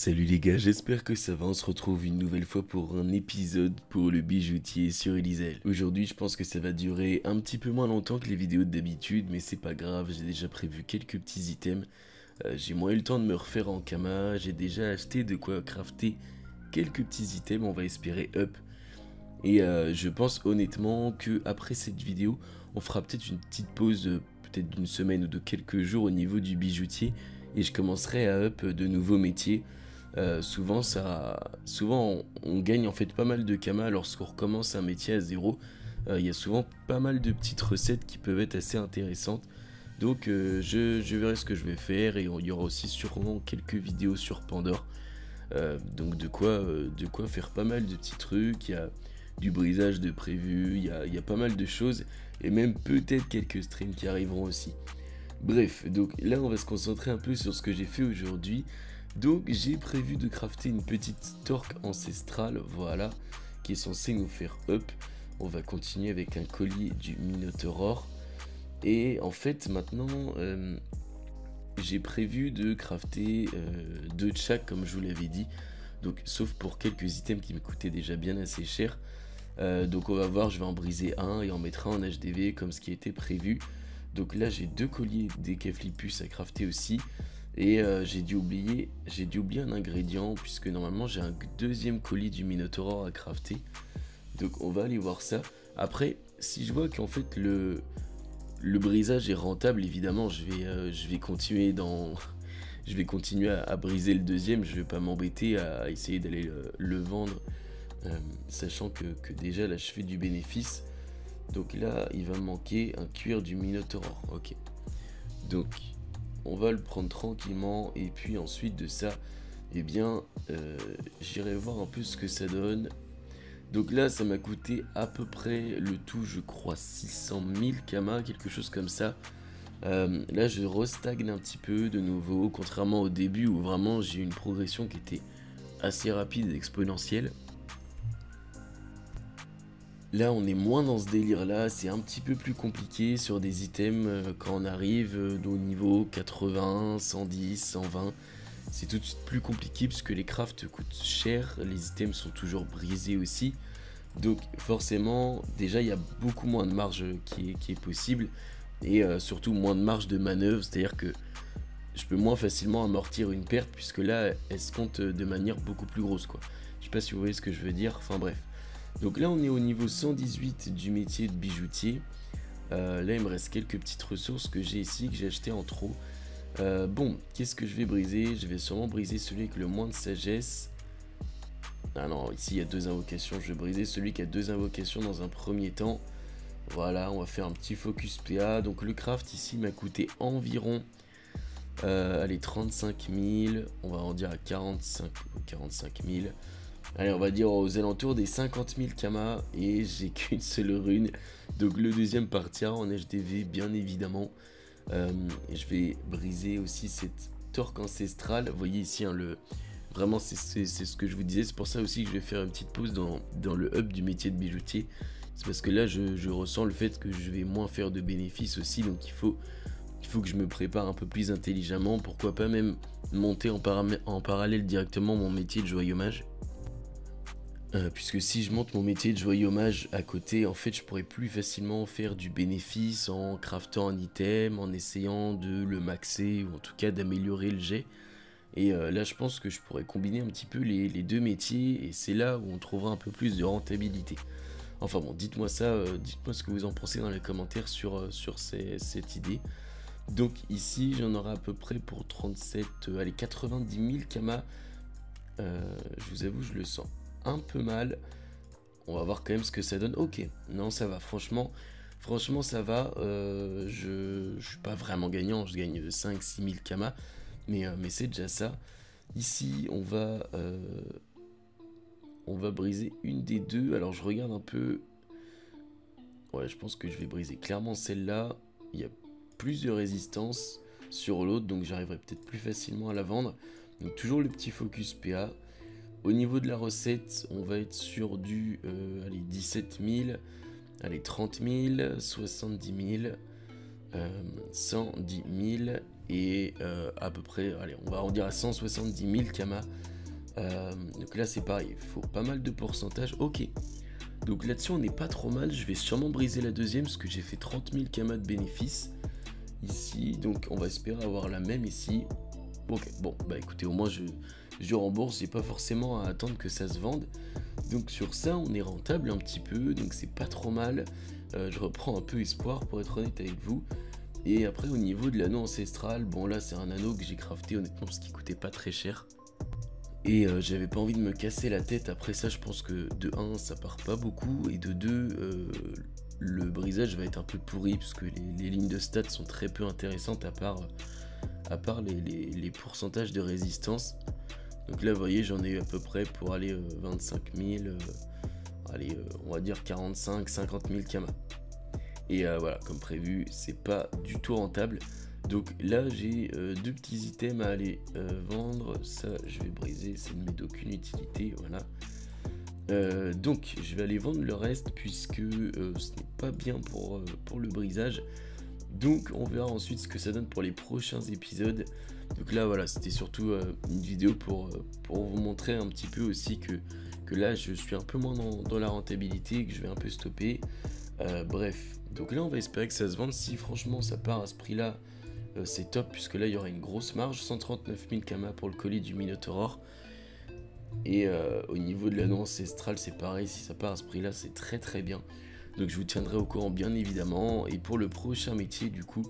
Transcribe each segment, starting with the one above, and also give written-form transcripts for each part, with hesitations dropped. Salut les gars, j'espère que ça va, on se retrouve une nouvelle fois pour un épisode pour le bijoutier sur Ilyzaelle. Aujourd'hui je pense que ça va durer un petit peu moins longtemps que les vidéos d'habitude, mais c'est pas grave, j'ai déjà prévu quelques petits items. J'ai moins eu le temps de me refaire en Kama, j'ai déjà acheté de quoi crafter quelques petits items, on va espérer up. Et je pense honnêtement que après cette vidéo, on fera peut-être une petite pause, peut-être d'une semaine ou de quelques jours au niveau du bijoutier. Et je commencerai à up de nouveaux métiers. Souvent on gagne en fait pas mal de Kama lorsqu'on recommence un métier à zéro. Il y a souvent pas mal de petites recettes qui peuvent être assez intéressantes. Donc je verrai ce que je vais faire et il y aura aussi sûrement quelques vidéos sur Pandore. Donc de quoi faire pas mal de petits trucs. Il y a du brisage de prévu, il y a pas mal de choses. Et même peut-être quelques streams qui arriveront aussi. Bref, donc là on va se concentrer un peu sur ce que j'ai fait aujourd'hui. Donc j'ai prévu de crafter une petite Torque Ancestrale, voilà, qui est censée nous faire up. On va continuer avec un collier du Minotoror. Et en fait maintenant j'ai prévu de crafter deux Chak comme je vous l'avais dit. Donc sauf pour quelques items qui me coûtaient déjà bien assez cher. Donc on va voir, je vais en briser un et en mettre un en HDV comme ce qui était prévu. Donc là j'ai deux colliers d'Écaflipus à crafter aussi. Et j'ai dû oublier un ingrédient puisque normalement j'ai un deuxième collier du Minotoror à crafter. Donc on va aller voir ça. Après si je vois qu'en fait le brisage est rentable, évidemment je vais continuer à briser le deuxième. Je vais pas m'embêter à essayer d'aller le vendre, sachant que déjà là je fais du bénéfice. Donc là, il va manquer un cuir du Minotoror, ok. Donc, on va le prendre tranquillement, et puis ensuite de ça, eh bien, j'irai voir un peu ce que ça donne. Donc là, ça m'a coûté à peu près le tout, je crois, 600 000 Kama, quelque chose comme ça. Là, je restagne un petit peu de nouveau, contrairement au début où vraiment j'ai eu une progression qui était assez rapide et exponentielle. Là on est moins dans ce délire là, c'est un petit peu plus compliqué sur des items quand on arrive au niveau 80, 110, 120. C'est tout de suite plus compliqué parce que les crafts coûtent cher, les items sont toujours brisés aussi. Donc forcément déjà il y a beaucoup moins de marge qui est possible et surtout moins de marge de manœuvre. C'est-à-dire que je peux moins facilement amortir une perte puisque là elle se compte de manière beaucoup plus grosse quoi. Je sais pas si vous voyez ce que je veux dire, enfin bref. Donc là on est au niveau 118 du métier de bijoutier. Là il me reste quelques petites ressources que j'ai ici, que j'ai acheté en trop. Bon, qu'est-ce que je vais briser? Je vais sûrement briser celui avec le moins de sagesse. Ah non, ici il y a deux invocations, je vais briser celui qui a deux invocations dans un premier temps. Voilà, on va faire un petit focus PA. Donc le craft ici m'a coûté environ allez, 35 000, on va en dire à 45 000. Allez, on va dire aux alentours des 50 000 Kama et j'ai qu'une seule rune. Donc le deuxième partira en HDV bien évidemment. Je vais briser aussi cette Torque Ancestrale. Vous voyez ici, hein, vraiment c'est ce que je vous disais. C'est pour ça aussi que je vais faire une petite pause dans le hub du métier de bijoutier. C'est parce que là je ressens le fait que je vais moins faire de bénéfices aussi. Donc il faut que je me prépare un peu plus intelligemment. Pourquoi pas même monter en parallèle directement mon métier de joyeux mage. Puisque si je monte mon métier de joyeux mage à côté, en fait je pourrais plus facilement faire du bénéfice en craftant un item, en essayant de le maxer ou en tout cas d'améliorer le jet. Et là je pense que je pourrais combiner un petit peu les deux métiers et c'est là où on trouvera un peu plus de rentabilité. Enfin bon, dites-moi ça, dites-moi ce que vous en pensez dans les commentaires sur cette idée. Donc ici j'en aurai à peu près pour 90 000 Kama. Je vous avoue je le sens un peu mal, on va voir quand même ce que ça donne. Ok, non ça va, franchement ça va, je suis pas vraiment gagnant, je gagne 5-6 000 Kama, mais c'est déjà ça. Ici on va briser une des deux, alors je regarde un peu, ouais je pense que je vais briser clairement celle-là, il y a plus de résistance sur l'autre, donc j'arriverai peut-être plus facilement à la vendre, donc toujours le petit focus PA. Au niveau de la recette, on va être sur du allez, 17 000, allez, 30 000, 70 000, 110 000 et à peu près, allez, on va arrondir à 170 000 Kama. Donc là c'est pareil, il faut pas mal de pourcentage. Ok, donc là-dessus on n'est pas trop mal. Je vais sûrement briser la deuxième parce que j'ai fait 30 000 Kama de bénéfices ici, donc on va espérer avoir la même ici. Ok, bon bah écoutez, au moins je rembourse, j'ai pas forcément à attendre que ça se vende. Donc sur ça on est rentable un petit peu, donc c'est pas trop mal. Je reprends un peu espoir pour être honnête avec vous. Et après au niveau de l'anneau ancestral, bon là c'est un anneau que j'ai crafté honnêtement parce qu'il coûtait pas très cher. Et j'avais pas envie de me casser la tête après ça. Je pense que de 1 ça part pas beaucoup, et de 2 le brisage va être un peu pourri parce que les lignes de stats sont très peu intéressantes à part les pourcentages de résistance. Donc là vous voyez j'en ai eu à peu près pour aller 25 000, allez on va dire 45-50 000 Kama. Et voilà, comme prévu c'est pas du tout rentable. Donc là j'ai deux petits items à aller vendre. Ça je vais briser, ça ne m'est d'aucune utilité, voilà. Donc je vais aller vendre le reste puisque ce n'est pas bien pour le brisage. Donc on verra ensuite ce que ça donne pour les prochains épisodes. Donc là voilà, c'était surtout une vidéo pour vous montrer un petit peu aussi que là je suis un peu moins dans la rentabilité, que je vais un peu stopper. Bref, donc là on va espérer que ça se vende. Si franchement ça part à ce prix là, c'est top puisque là il y aura une grosse marge. 139 000 Kama pour le colis du Minotoror. Et au niveau de l'anneau ancestral c'est pareil, si ça part à ce prix là c'est très très bien. Donc je vous tiendrai au courant bien évidemment. Et pour le prochain métier du coup,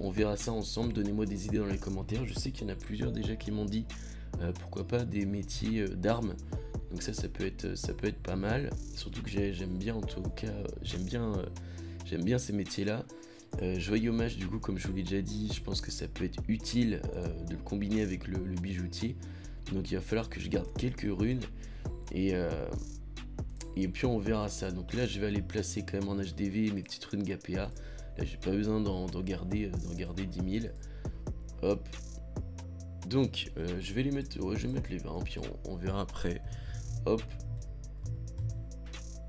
on verra ça ensemble. Donnez-moi des idées dans les commentaires. Je sais qu'il y en a plusieurs déjà qui m'ont dit pourquoi pas des métiers d'armes. Donc ça peut être pas mal. Surtout que j'aime bien, en tout cas j'aime bien ces métiers là. Joyeux hommage du coup, comme je vous l'ai déjà dit, je pense que ça peut être utile de le combiner avec le bijoutier. Donc il va falloir que je garde quelques runes et puis on verra ça. Donc là je vais aller placer quand même en HDV mes petites runes GPA. Là j'ai pas besoin d'en garder 10 000. Hop. Donc je vais les mettre, ouais, je vais mettre les 20 puis on verra après. Hop.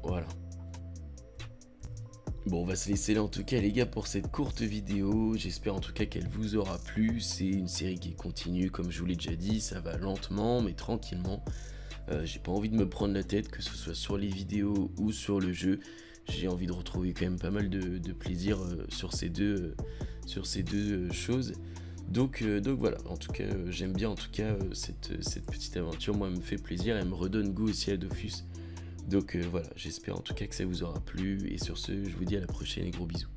Voilà. Bon, on va se laisser là en tout cas les gars pour cette courte vidéo. J'espère en tout cas qu'elle vous aura plu. C'est une série qui continue comme je vous l'ai déjà dit. Ça va lentement mais tranquillement. J'ai pas envie de me prendre la tête, que ce soit sur les vidéos ou sur le jeu. J'ai envie de retrouver quand même pas mal de plaisir sur ces deux choses. Donc voilà, en tout cas j'aime bien en tout cas cette petite aventure. Moi elle me fait plaisir, elle me redonne goût aussi à Dofus. Donc voilà, j'espère en tout cas que ça vous aura plu. Et sur ce, je vous dis à la prochaine et gros bisous.